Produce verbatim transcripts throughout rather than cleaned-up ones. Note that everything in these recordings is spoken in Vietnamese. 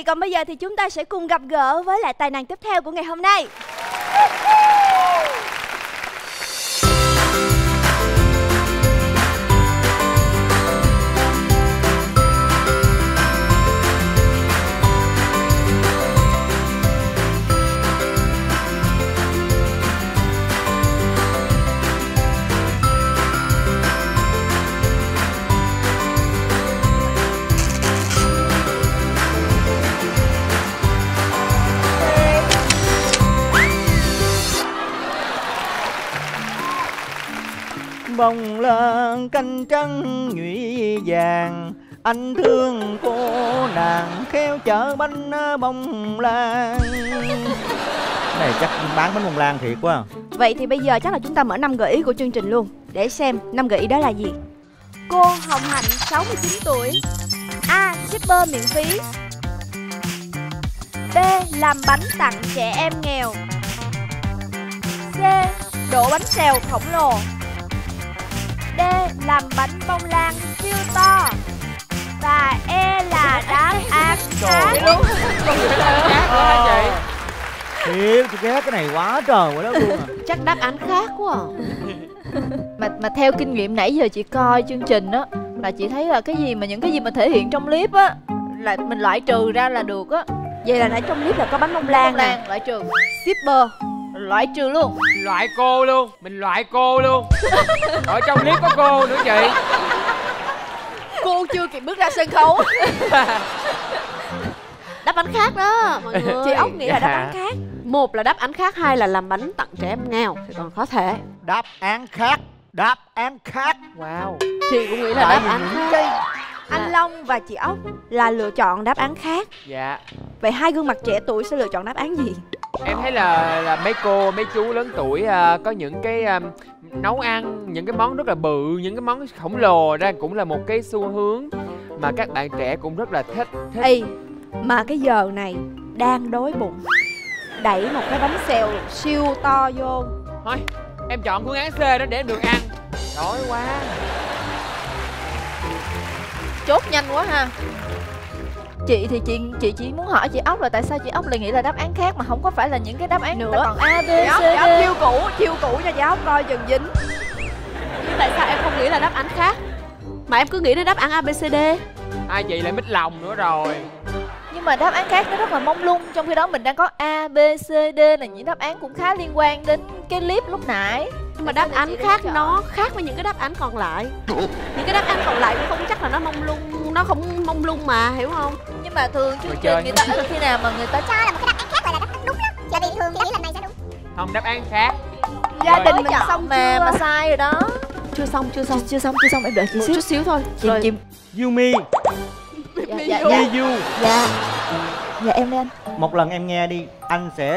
vị, còn bây giờ thì chúng ta sẽ cùng gặp gỡ với lại tài năng tiếp theo của ngày hôm nay. Bồng lên canh trắng nhụy vàng, anh thương cô nàng khéo chở bánh bông lan. Này chắc bán bánh bông lan thiệt quá. Vậy thì bây giờ chắc là chúng ta mở năm gợi ý của chương trình luôn, để xem năm gợi ý đó là gì. Cô Hồng Hạnh sáu mươi chín tuổi. A. Shipper miễn phí. B. Làm bánh tặng trẻ em nghèo. C. Đổ bánh xèo khổng lồ. D. Làm bánh bông lan siêu to. Và E là đáp án khác. Đúng. Thiệt, tôi ghét cái này quá trời quá đó luôn à. Chắc đáp án khác quá à. Mà mà theo kinh nghiệm nãy giờ chị coi chương trình á, là chị thấy là cái gì mà những cái gì mà thể hiện trong clip á là mình loại trừ ra là được á. Vậy là nãy trong clip là có bánh bông lan, bông lan loại trừ, shipper loại trừ luôn, loại cô luôn, mình loại cô luôn. Ở trong clip có cô nữa chị. Cô chưa kịp bước ra sân khấu. Đáp án khác đó mọi người. Chị Ốc nghĩ dạ. là đáp án khác. Một là đáp án khác, hai là làm bánh tặng trẻ em nghèo thì còn có thể. Đáp án khác, đáp án khác. Wow. Chị cũng nghĩ là đáp án khác. Anh dạ. Long và chị Ốc là lựa chọn đáp án khác. Dạ. Vậy hai gương mặt trẻ tuổi sẽ lựa chọn đáp án gì? Em thấy là là mấy cô, mấy chú lớn tuổi à, có những cái à, nấu ăn, những cái món rất là bự, những cái món khổng lồ ra cũng là một cái xu hướng mà các bạn trẻ cũng rất là thích, thích. Ê, mà cái giờ này đang đói bụng, đẩy một cái bánh xèo siêu to vô. Thôi, em chọn phương án C đó để em được ăn. Đói quá. Chốt nhanh quá ha. Chị thì chị chị chỉ muốn hỏi chị Ốc là tại sao chị Ốc lại nghĩ là đáp án khác mà không có phải là những cái đáp án nữa. Còn A, B, C, D. Chiêu cũ, chiêu cũ cho chị Ốc coi chừng dính. Nhưng tại sao em không nghĩ là đáp án khác mà em cứ nghĩ đến đáp án A, B, C, D? Ai chị lại mít lòng nữa rồi. Nhưng mà đáp án khác nó rất là mông lung, trong khi đó mình đang có A, B, C, D là những đáp án cũng khá liên quan đến cái clip lúc nãy. Nhưng mà đáp án khác nó khác với những cái đáp án còn lại. Những cái đáp án còn lại cũng không chắc là nó mông lung, nó không mông lung mà, hiểu không? Nhưng mà thường chương trình người ta ít khi nào mà người ta cho là một cái đáp án khác gọi là đáp án đúng lắm. Tại vì thường thì lần này sẽ đúng. Không, đáp án khác. Gia đình mình xong mà mà sai rồi đó. Chưa xong, chưa xong, chưa xong, chưa xong, em đợi chị xíu. Chút xíu thôi. Chìm chìm. Yumi. Dạ, Mi Du. Dạ. Dạ em đi anh. Một lần em nghe đi, anh sẽ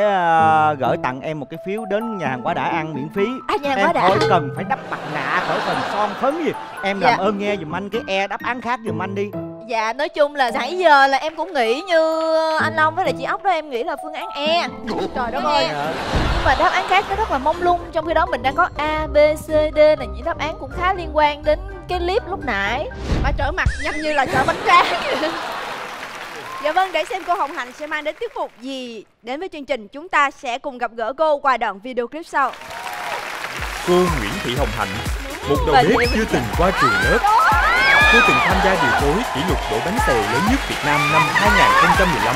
uh, gửi tặng em một cái phiếu đến nhà hàng Quá Đã ăn miễn phí. À, nhà hàng Quá Đã. Em khỏi cần phải đắp mặt nạ, khỏi cần son phấn gì. Em dạ. làm ơn nghe giùm anh cái E đáp án khác giùm anh đi. Dạ nói chung là nãy giờ là em cũng nghĩ như anh Long với lại chị Ốc đó, em nghĩ là phương án E. Trời đất ơi. Nhưng mà đáp án khác nó rất là mông lung, trong khi đó mình đang có A, B, C, D là những đáp án cũng khá liên quan đến cái clip lúc nãy. Bà trở mặt nhanh như là trở bánh tráng. Dạ vâng, để xem cô Hồng Hạnh sẽ mang đến tiết mục gì đến với chương trình, chúng ta sẽ cùng gặp gỡ cô qua đoạn video clip sau. Cô Nguyễn Thị Hồng Hạnh, một đầu bếp chưa từng qua trường lớp. Cô từng tham gia điều phối kỷ lục đổ bánh xèo lớn nhất Việt Nam năm hai nghìn không trăm mười lăm.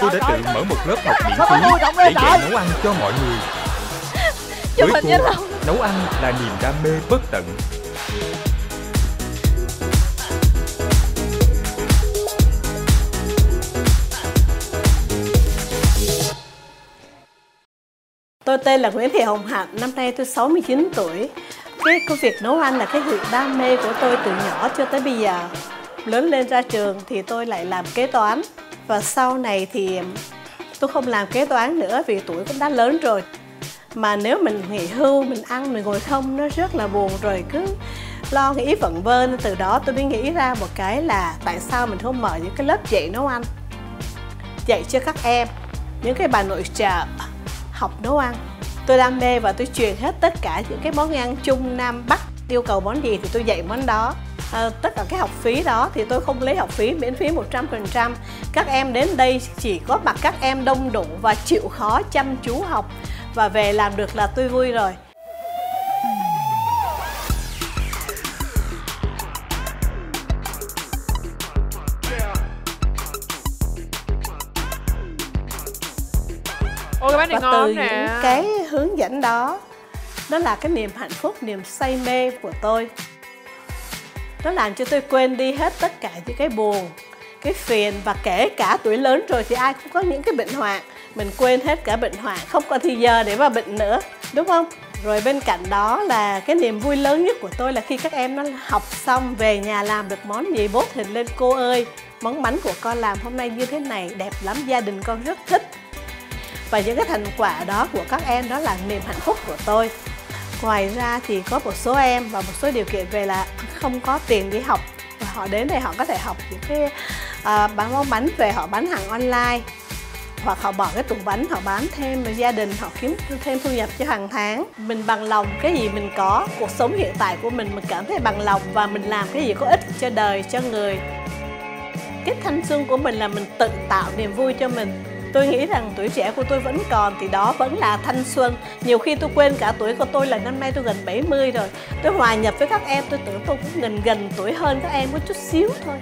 Cô đã tự mở một lớp học miễn phí để dạy nấu ăn cho mọi người. Với cô, nấu ăn là niềm đam mê bất tận. Tôi tên là Nguyễn Thị Hồng Hạnh, năm nay tôi sáu mươi chín tuổi. Cái, cái việc nấu ăn là cái sự đam mê của tôi từ nhỏ cho tới bây giờ. Lớn lên ra trường thì tôi lại làm kế toán. Và sau này thì tôi không làm kế toán nữa vì tuổi cũng đã lớn rồi. Mà nếu mình nghỉ hưu, mình ăn, mình ngồi không, nó rất là buồn rồi. Cứ lo nghĩ vẩn vơ, từ đó tôi mới nghĩ ra một cái là tại sao mình không mở những cái lớp dạy nấu ăn. Dạy cho các em, những cái bà nội trợ học nấu ăn. Tôi đam mê và tôi truyền hết tất cả những cái món ăn Trung Nam Bắc. Yêu cầu món gì thì tôi dạy món đó. à, tất cả các học phí đó thì tôi không lấy học phí, miễn phí một trăm phần trăm. Các em đến đây chỉ có mặt các em đông đủ và chịu khó chăm chú học và về làm được là tôi vui rồi. Ôi, cái bánh này ngon từ nè. Những cái hướng dẫn đó, đó là cái niềm hạnh phúc, niềm say mê của tôi. Nó làm cho tôi quên đi hết tất cả những cái buồn, cái phiền, và kể cả tuổi lớn rồi thì ai cũng có những cái bệnh hoạn, mình quên hết cả bệnh hoạn, không còn thì giờ để mà bệnh nữa, đúng không? Rồi bên cạnh đó là cái niềm vui lớn nhất của tôi là khi các em nó học xong về nhà làm được món gì bốt hình lên: cô ơi, món bánh của con làm hôm nay như thế này, đẹp lắm, gia đình con rất thích. Và những cái thành quả đó của các em đó là niềm hạnh phúc của tôi. Ngoài ra thì có một số em và một số điều kiện về là không có tiền đi học, và họ đến đây họ có thể học những cái à, bán món bánh về, họ bán hàng online, hoặc họ bỏ cái tủ bánh họ bán thêm, và gia đình họ kiếm thêm thu nhập cho hàng tháng. Mình bằng lòng cái gì mình có, cuộc sống hiện tại của mình mình cảm thấy bằng lòng, và mình làm cái gì có ích cho đời, cho người. Cái thanh xuân của mình là mình tự tạo niềm vui cho mình. Tôi nghĩ rằng tuổi trẻ của tôi vẫn còn, thì đó vẫn là thanh xuân. Nhiều khi tôi quên cả tuổi của tôi, là năm nay tôi gần bảy mươi rồi. Tôi hòa nhập với các em, tôi tưởng tôi cũng gần gần tuổi hơn các em có chút xíu thôi.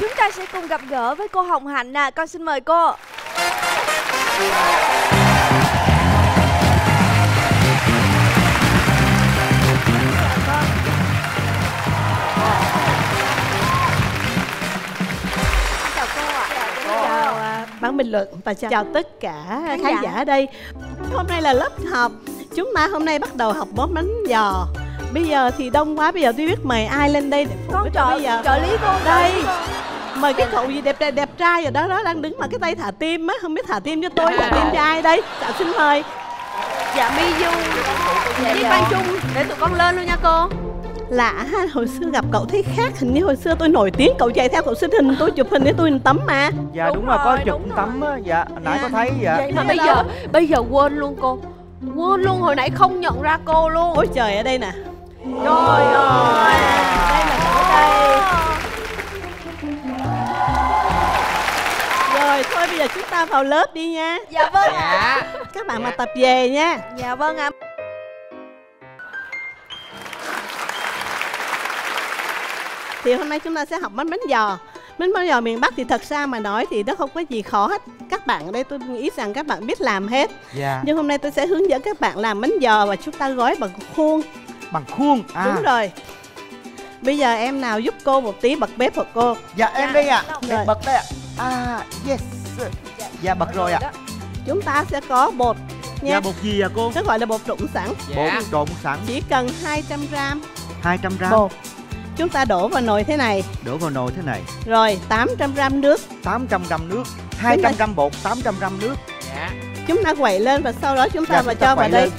Chúng ta sẽ cùng gặp gỡ với cô Hồng Hạnh nè. Con xin mời cô. Bản bình luận và chào, chào tất cả khán, khán giả ở đây. Hôm nay là lớp học chúng ta hôm nay bắt đầu học món bánh giò. Bây giờ thì đông quá, bây giờ tôi biết mời ai lên đây để phụ con trợ, bây giờ trợ lý cô đây con. Mời cái cậu gì đẹp đẹp đẹp trai rồi đó, đó đang đứng mà cái tay thả tim á, không biết thả tim cho tôi, thả tim cho ai đây. Dạ xin mời. Dạ Mi Du với Quang Trung để tụi con lên luôn nha cô. Lạ ha, hồi xưa gặp cậu thấy khác, hình như hồi xưa tôi nổi tiếng, cậu chạy theo cậu xin hình tôi, chụp hình để tôi hình tấm mà. Dạ đúng, đúng rồi, có chụp tấm á, dạ, nãy dạ. Có thấy dạ. Vậy mà bây giờ, đó. bây giờ quên luôn cô. Quên luôn, hồi nãy không nhận ra cô luôn. Ôi trời, ở đây nè. Trời ơi, đây là chỗ đây. Rồi, thôi bây giờ chúng ta vào lớp đi nha. Dạ vâng ạ. À. Các bạn dạ. mà tập về nha. Dạ vâng ạ. À. Thì hôm nay chúng ta sẽ học bánh bánh giò. Bánh bánh giò miền Bắc thì thật ra mà nói thì nó không có gì khó hết. Các bạn ở đây tôi nghĩ rằng các bạn biết làm hết. Yeah. Nhưng hôm nay tôi sẽ hướng dẫn các bạn làm bánh giò và chúng ta gói bằng khuôn. Bằng khuôn? À. Đúng rồi. Bây giờ em nào giúp cô một tí, bật bếp hộ cô. Dạ em đây ạ. À. Bật đây ạ. À. à yes. Dạ bật rồi ạ. À. Chúng ta sẽ có bột nha. Dạ bột gì ạ à, cô? Nó gọi là bột trộn sẵn. Dạ. Bột trộn sẵn. Chỉ cần hai trăm gờ-ram. hai trăm gờ-ram. Bột. Chúng ta đổ vào nồi thế này. Đổ vào nồi thế này. Rồi tám trăm gờ-ram nước. tám trăm gờ-ram nước. hai trăm gờ-ram bột, tám trăm gờ-ram nước. Dạ. Chúng ta quậy lên và sau đó chúng ta dạ, vào cho vào đây.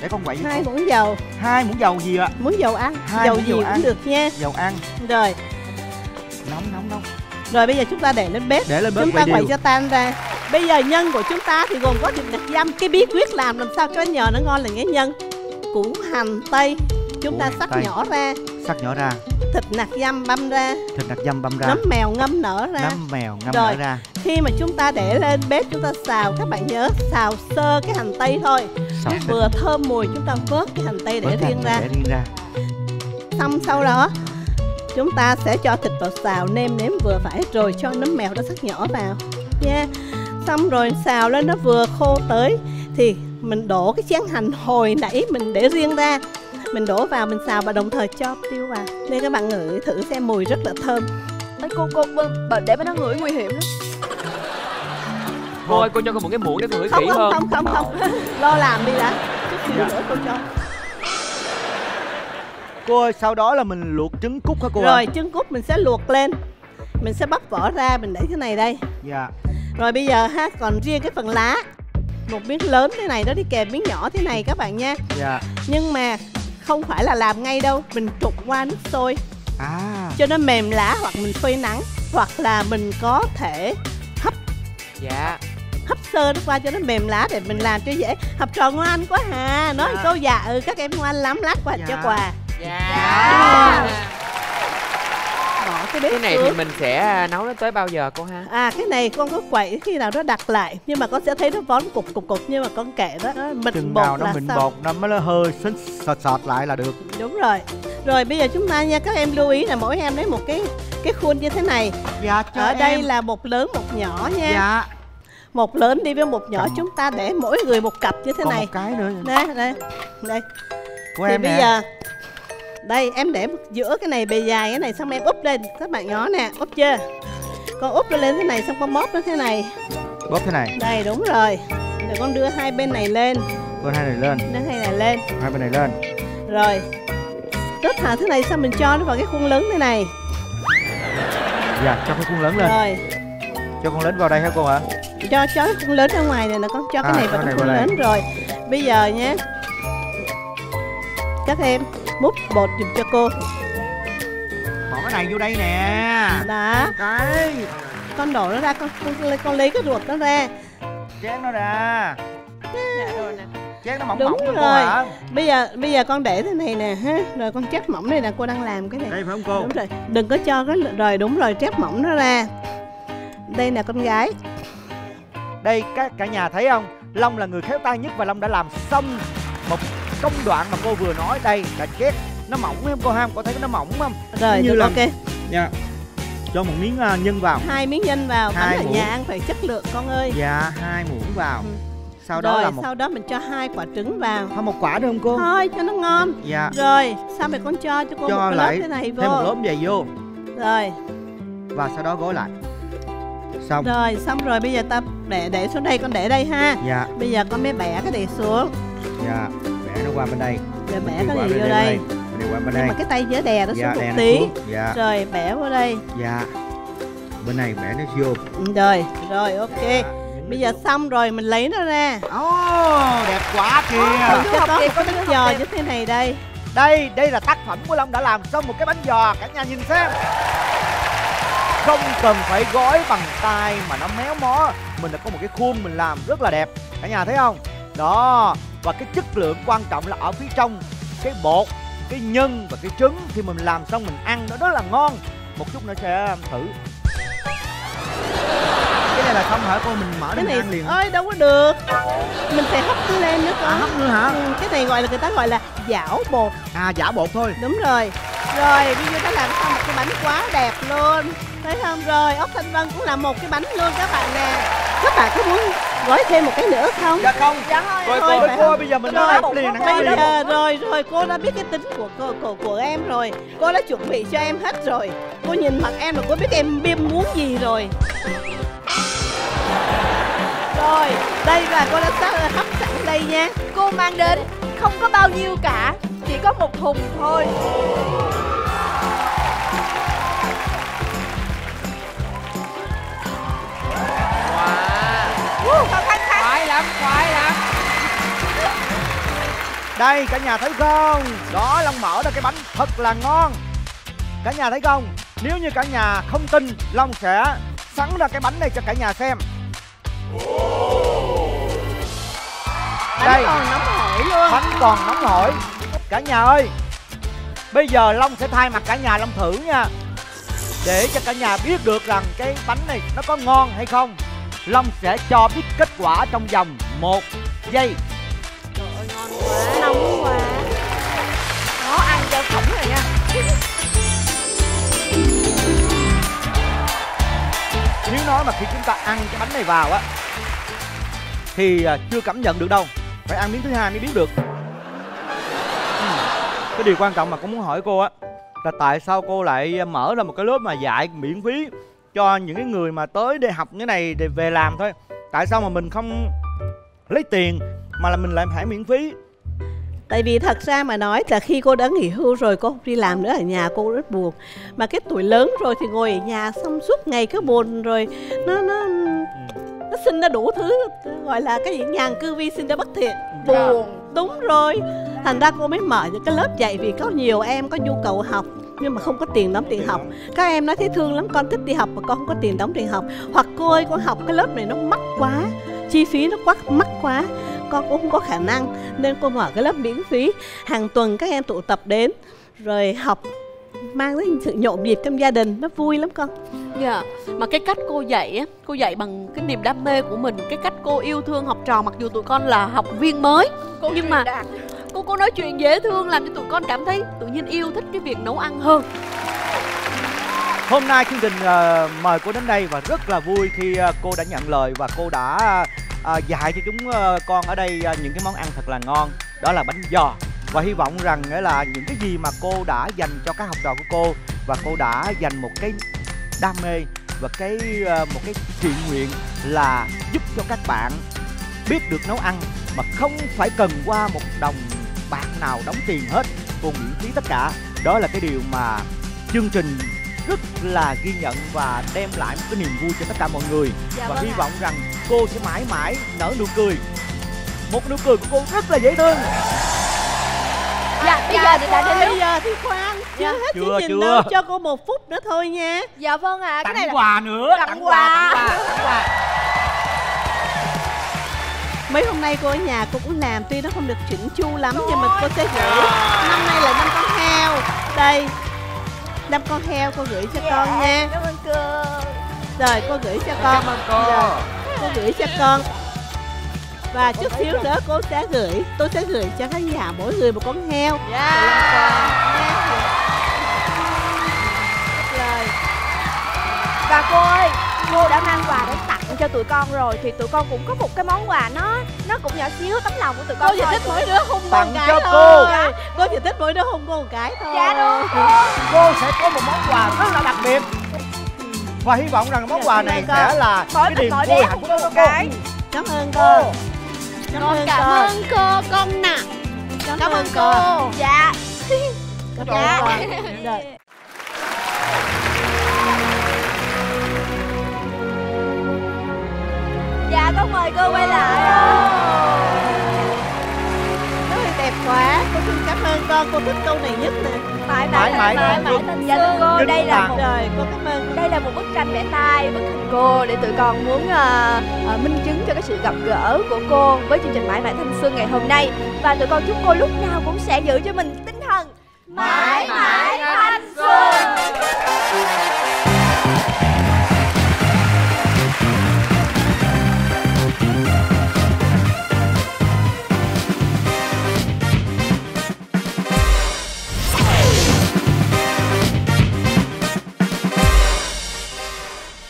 Để con quậy. Hai muỗng dầu. Hai muỗng dầu gì ạ? Muỗng dầu ăn. Hai dầu gì cũng được nha. Dầu ăn. Rồi. Nóng nóng nóng. Rồi bây giờ chúng ta để lên bếp. Để lên bếp chúng ta quậy cho tan ra. Bây giờ nhân của chúng ta thì gồm có thịt nạc dăm. Cái bí quyết làm làm sao cho nhờ nó ngon là cái nhân. Củ hành tây chúng Củ ta xắt nhỏ ra. Xắt nhỏ ra. Thịt nạc dăm băm ra. Thịt nạc dăm băm ra. Nấm mèo ngâm nở ra. Nấm mèo ngâm rồi. nở ra. Khi mà chúng ta để lên bếp chúng ta xào, các bạn nhớ xào sơ cái hành tây thôi. Xào vừa thơm mùi chúng ta vớt cái hành tây để vớt riêng ra. Để riêng ra. Xong sau đó chúng ta sẽ cho thịt vào xào, nêm nếm vừa phải rồi cho nấm mèo đó xắt nhỏ vào. Yeah. Xong rồi xào lên nó vừa khô tới thì mình đổ cái chén hành hồi nãy mình để riêng ra. Mình đổ vào, mình xào và đồng thời cho tiêu vào. Nên các bạn ngửi thử xem, mùi rất là thơm. Ê, cô, cô, bà, để mà nó ngửi nguy hiểm lắm. Thôi, cô cho con một cái muỗng để cô ngửi không, kỹ không, hơn. Không, không, không, không. Lo làm đi đã. Chút xíu dạ. nữa cô cho. Cô ơi, sau đó là mình luộc trứng cút hả cô? Rồi, trứng cút mình sẽ luộc lên. Mình sẽ bóc vỏ ra, mình để thế này đây. Dạ. Rồi bây giờ ha, còn riêng cái phần lá. Một miếng lớn thế này đó đi kèm miếng nhỏ thế này các bạn nha. Dạ. Nhưng mà không phải là làm ngay đâu, mình trụng qua nước sôi à. cho nó mềm lá, hoặc mình phơi nắng, hoặc là mình có thể hấp. Dạ. Hấp sơ nó qua cho nó mềm lá để mình làm cho dễ. Học trò ngoan quá hà. Nói dạ. Câu dạ ừ các em ngoan lắm, lát qua dạ. Cho quà. Dạ, dạ. dạ. Cái, cái này xuống. Thì mình sẽ nấu nó tới bao giờ cô ha? À cái này con cứ quậy khi nào nó đặt lại. Nhưng mà con sẽ thấy nó vón cục cục cục. Nhưng mà con kệ đó, nó mịn chừng bột nào nó là mịn xong. Bột nó mới hơi xính sọt sọt lại là được. Đúng rồi. Rồi bây giờ chúng ta nha, các em lưu ý là mỗi em lấy một cái cái khuôn như thế này. Dạ cho Ở em. Đây là một lớn một nhỏ nha. Dạ. Một lớn đi với một nhỏ. Cầm. Chúng ta để mỗi người một cặp như thế. Còn này một cái nữa. Đây, đây, đây. Của thì em bây nè. Giờ đây em để giữa cái này bề dài cái này xong em úp lên các bạn nhỏ nè, úp chưa? Con úp nó lên thế này xong con móp nó thế này. Bóp thế này. Đây đúng rồi. Rồi con đưa hai bên này lên. Đưa hai này lên. Đưa hai này lên. Hai bên này lên. Rồi. Kết hợp thế này xong mình cho nó vào cái khuôn lớn thế này. Dạ cho cái khuôn lớn lên. Rồi. Cho con lớn vào đây hả cô ạ? Cho cho cái khuôn lớn ra ngoài này là con cho cái à, này vào cái khuôn lớn đây. Rồi. Bây giờ nhé. Các em múc bột dùm cho cô. Bỏ cái này vô đây nè. Đó. Đấy. Con đổ nó ra, con, con, con lấy cái ruột nó ra. Chén nó ra. Chén nó mỏng. Đúng mỏng rồi. Hả? Bây giờ bây giờ con để thế này nè ha. Rồi con chép mỏng này nè, cô đang làm cái này. Đây phải không cô? Đúng rồi. Đừng có cho cái rồi đúng rồi, chép mỏng nó ra. Đây nè con gái. Đây các cả nhà thấy không? Long là người khéo tay nhất và Long đã làm xong một công đoạn mà cô vừa nói. Đây là chét nó mỏng em cô ham, có thấy nó mỏng không? Rồi như là ok. Dạ. Cho một miếng uh, nhân vào. Hai miếng nhân vào. Hai bánh ở nhà ăn phải chất lượng con ơi. Dạ hai muỗng vào. Ừ. Sau đó rồi, là một... sau đó mình cho hai quả trứng vào. Thôi một quả được không cô? Thôi cho nó ngon. Dạ. Rồi sao mày con cho cho cô cho một lại, lớp thế này vô. Thêm một lớp vậy vô. Rồi. Và sau đó gói lại. Xong. Rồi xong rồi bây giờ ta để để xuống đây, con để đây ha. Dạ. Bây giờ con mới bẻ cái này xuống. Dạ. Nó qua bên đây. Rồi bẻ cái gì vô đây. Mình qua bên đây. Nhưng mà cái tay dỡ đè nó xuống một tí. Rồi bẻ vô đây. Dạ. Bên này bẻ nó vô. Rồi, rồi ok. Bây giờ xong rồi mình lấy nó ra. Ồ, đẹp quá kìa. Chú Hồng Kiệt có bánh giò như thế này đây. Đây, đây là tác phẩm của Long đã làm xong một cái bánh giò, cả nhà nhìn xem. Không cần phải gói bằng tay mà nó méo mó. Mình đã có một cái khuôn mình làm rất là đẹp. Cả nhà thấy không? Đó. Và cái chất lượng quan trọng là ở phía trong cái bột, cái nhân và cái trứng khi mình làm xong mình ăn nó rất là ngon. Một chút nữa sẽ thử. Cái này là không hả cô? Mình mở cái này ăn liền. Ơi đâu có được. Mình phải hấp nó lên nữa con. À, hấp nữa hả? Ừ, cái này gọi là người ta gọi là giảo bột. À giảo bột thôi. Đúng rồi. Rồi bây giờ ta làm xong một cái bánh quá đẹp luôn. Thấy không? Rồi Ốc Thanh Vân cũng làm một cái bánh luôn các bạn nè. Các bạn có muốn gói thêm một cái nữa không? Dạ không. Dạ thôi, thôi, thôi cô bây giờ mình nói liền bây giờ. Rồi rồi cô đã biết cái tính của cô của, của em rồi. Cô đã chuẩn bị cho em hết rồi. Cô nhìn mặt em là cô biết em biêm muốn gì rồi. Rồi đây là cô đã hấp sẵn đây nha. Cô mang đến không có bao nhiêu cả, chỉ có một thùng thôi. Khoái lắm, khoái lắm. Đây cả nhà thấy không? Đó, Long mở ra cái bánh thật là ngon. Cả nhà thấy không? Nếu như cả nhà không tin, Long sẽ sắn ra cái bánh này cho cả nhà xem. Bánh còn nóng hổi luôn. Bánh còn nóng hổi. Cả nhà ơi, bây giờ Long sẽ thay mặt cả nhà Long thử nha, để cho cả nhà biết được rằng cái bánh này nó có ngon hay không. Long sẽ cho biết kết quả trong vòng một giây. Trời ơi ngon quá, nóng quá. Nó ăn cho khủng rồi nha. Nếu nói mà khi chúng ta ăn cái bánh này vào á thì chưa cảm nhận được đâu, phải ăn miếng thứ hai mới biết được. Cái điều quan trọng mà con muốn hỏi cô á là tại sao cô lại mở ra một cái lớp mà dạy miễn phí cho những cái người mà tới để học cái này để về làm thôi. Tại sao mà mình không lấy tiền mà là mình lại phải miễn phí? Tại vì thật ra mà nói là khi cô đã nghỉ hưu rồi, cô không đi làm nữa ở nhà, cô rất buồn. Mà cái tuổi lớn rồi thì ngồi ở nhà xong suốt ngày cứ buồn rồi. Nó nó nó sinh ra đủ thứ gọi là cái gì nhàn cư vi sinh ra bất thiện. Buồn. Đúng rồi. Thành ra cô mới mở những cái lớp dạy vì có nhiều em có nhu cầu học nhưng mà không có tiền đóng tiền học. Các em nói thấy thương lắm, con thích đi học mà con không có tiền đóng tiền học. Hoặc cô ơi con học cái lớp này nó mắc quá, chi phí nó quá mắc quá, con cũng không có khả năng, nên cô mở cái lớp miễn phí. Hàng tuần các em tụ tập đến rồi học, mang đến sự nhộn nhịp trong gia đình, nó vui lắm con. Dạ, yeah. Mà cái cách cô dạy á, cô dạy bằng cái niềm đam mê của mình, cái cách cô yêu thương học trò, mặc dù tụi con là học viên mới cô, nhưng mà cô cô nói chuyện dễ thương làm cho tụi con cảm thấy tự nhiên yêu thích cái việc nấu ăn hơn. Hôm nay chương trình uh, mời cô đến đây và rất là vui khi uh, cô đã nhận lời và cô đã uh, dạy cho chúng uh, con ở đây uh, những cái món ăn thật là ngon, đó là bánh giò. Và hy vọng rằng uh, là những cái gì mà cô đã dành cho các học trò của cô, và cô đã dành một cái đam mê và cái uh, một cái thiện nguyện là giúp cho các bạn biết được nấu ăn mà không phải cần qua một đồng bạc nào đóng tiền hết, cô miễn phí tất cả. Đó là cái điều mà chương trình rất là ghi nhận và đem lại một cái niềm vui cho tất cả mọi người. Dạ, và vâng, hy vọng à. rằng cô sẽ mãi mãi nở nụ cười, một nụ cười của cô rất là dễ thương. Dạ, bây dạ, giờ đã đến lúc giờ thì khoan, dạ. chưa hết chương trình đâu, cho cô một phút nữa thôi nha. Dạ vâng ạ. À, cái này là quà nữa, tặng, tặng quà, quà, tặng quà, tặng quà. Mấy hôm nay cô ở nhà cô cũng làm, tuy nó không được chỉnh chu lắm nhưng mà cô sẽ gửi. Năm nay là năm con heo, đây năm con heo cô gửi cho yeah, con nha. Cảm ơn cô. Rồi cô gửi cho con. Cảm ơn cô. Rồi, cô gửi cho con. Và chút xíu nữa cô sẽ gửi, tôi sẽ gửi cho khán giả mỗi người một con heo. Yeah. Rồi. Và cô ơi, cô đã mang quà đến tặng cho tụi con rồi thì tụi con cũng có một cái món quà nó nó cũng nhỏ xíu, tấm lòng của tụi con. Cô chỉ thích mỗi đứa hung một cái thôi. Cô cô chỉ thích mỗi đứa hung cô một cái thôi. Dạ đúng. Cô sẽ có một món quà rất là đặc biệt và hy vọng rằng món quà này sẽ là cái niềm vui hạnh phúc của cô. Cảm ơn cô. Con cảm ơn cô con nè. Cảm ơn cô. Dạ. Cảm ơn cô. Dạ, con mời cô quay lại. Rất là đẹp quá. Cô xin cảm ơn con, cô thích câu này nhất nè. Mãi mãi mãi mãi thanh xuân. Cô đây là một đời, cô cảm ơn. Đây là một bức tranh vẽ tay, bức hình cô để tụi con muốn uh, uh, minh chứng cho cái sự gặp gỡ của cô với chương trình Mãi mãi thanh xuân ngày hôm nay. Và tụi con chúc cô lúc nào cũng sẽ giữ cho mình tinh thần mãi mãi thanh xuân.